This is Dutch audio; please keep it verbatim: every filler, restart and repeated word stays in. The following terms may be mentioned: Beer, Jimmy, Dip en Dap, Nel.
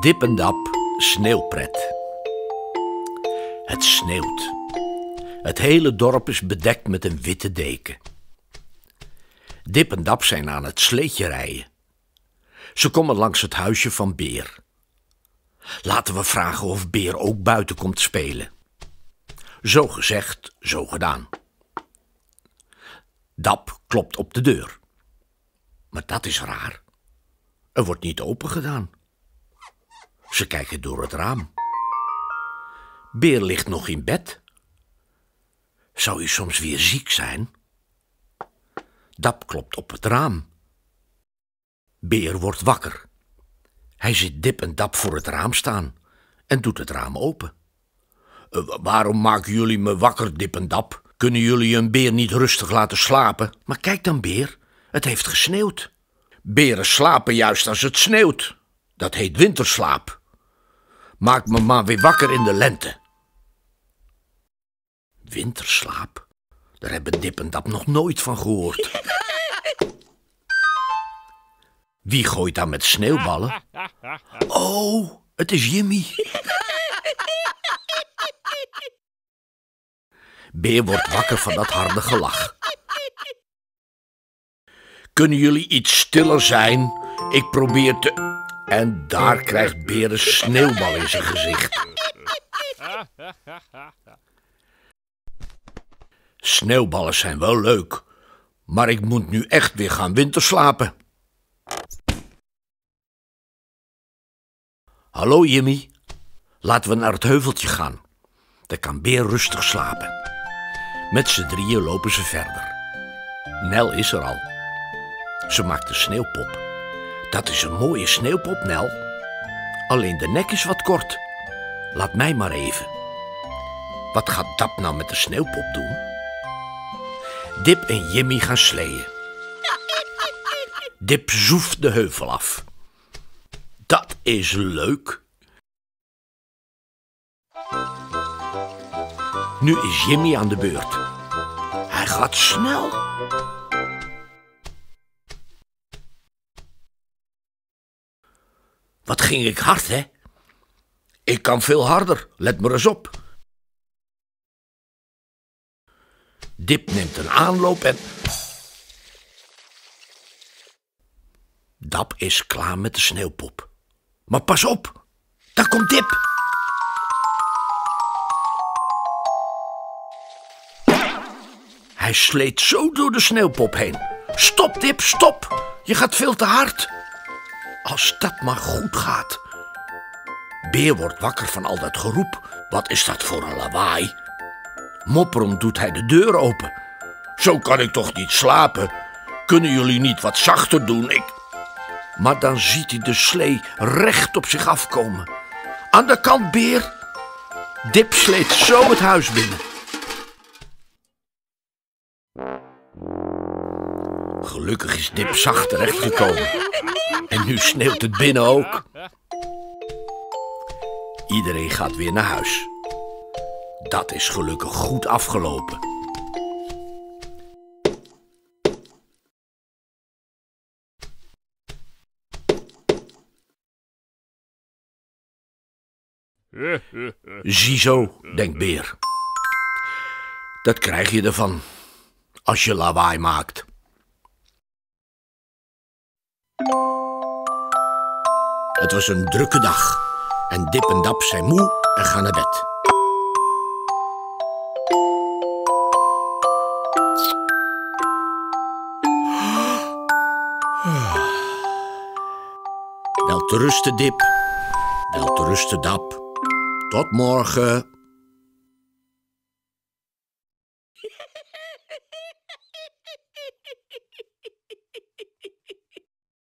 Dip en Dap, sneeuwpret. Het sneeuwt. Het hele dorp is bedekt met een witte deken. Dip en Dap zijn aan het sleetje rijden. Ze komen langs het huisje van Beer. Laten we vragen of Beer ook buiten komt spelen. Zo gezegd, zo gedaan. Dap klopt op de deur. Maar dat is raar. Er wordt niet open gedaan. Ze kijken door het raam. Beer ligt nog in bed. Zou hij soms weer ziek zijn? Dap klopt op het raam. Beer wordt wakker. Hij ziet Dip en Dap voor het raam staan en doet het raam open. Uh, waarom maken jullie me wakker, Dip en Dap? Kunnen jullie een beer niet rustig laten slapen? Maar kijk dan, Beer, het heeft gesneeuwd. Beren slapen juist als het sneeuwt. Dat heet winterslaap. Maak me maar weer wakker in de lente. Winterslaap? Daar hebben Dip en Dap nog nooit van gehoord. Wie gooit daar met sneeuwballen? Oh, het is Jimmy. Beer wordt wakker van dat harde gelach. Kunnen jullie iets stiller zijn? Ik probeer te... En daar krijgt Beer een sneeuwbal in zijn gezicht. Sneeuwballen zijn wel leuk, maar ik moet nu echt weer gaan winterslapen. Hallo Jimmy, laten we naar het heuveltje gaan. Daar kan Beer rustig slapen. Met z'n drieën lopen ze verder. Nel is er al. Ze maakt een sneeuwpop. Dat is een mooie sneeuwpop, Nel. Alleen de nek is wat kort. Laat mij maar even. Wat gaat Dap nou met de sneeuwpop doen? Dip en Jimmy gaan sleeën. Dip zoeft de heuvel af. Dat is leuk. Nu is Jimmy aan de beurt. Hij gaat snel. Wat ging ik hard, hè? Ik kan veel harder, let maar eens op. Dip neemt een aanloop en... Dap is klaar met de sneeuwpop. Maar pas op, daar komt Dip. Hij sleet zo door de sneeuwpop heen. Stop, Dip, stop. Je gaat veel te hard. Als dat maar goed gaat. Beer wordt wakker van al dat geroep. Wat is dat voor een lawaai? Mopperend doet hij de deur open. Zo kan ik toch niet slapen? Kunnen jullie niet wat zachter doen? Ik... Maar dan ziet hij de slee recht op zich afkomen. Aan de kant, Beer. Dip sleet zo het huis binnen. Gelukkig is Dip zacht terechtgekomen. En nu sneeuwt het binnen ook. Iedereen gaat weer naar huis. Dat is gelukkig goed afgelopen. Ziezo, denkt Beer. Dat krijg je ervan als je lawaai maakt. Het was een drukke dag en Dip en Dap zijn moe en gaan naar bed. Wel te rusten, Dip. Wel te rusten, Dap. Tot morgen.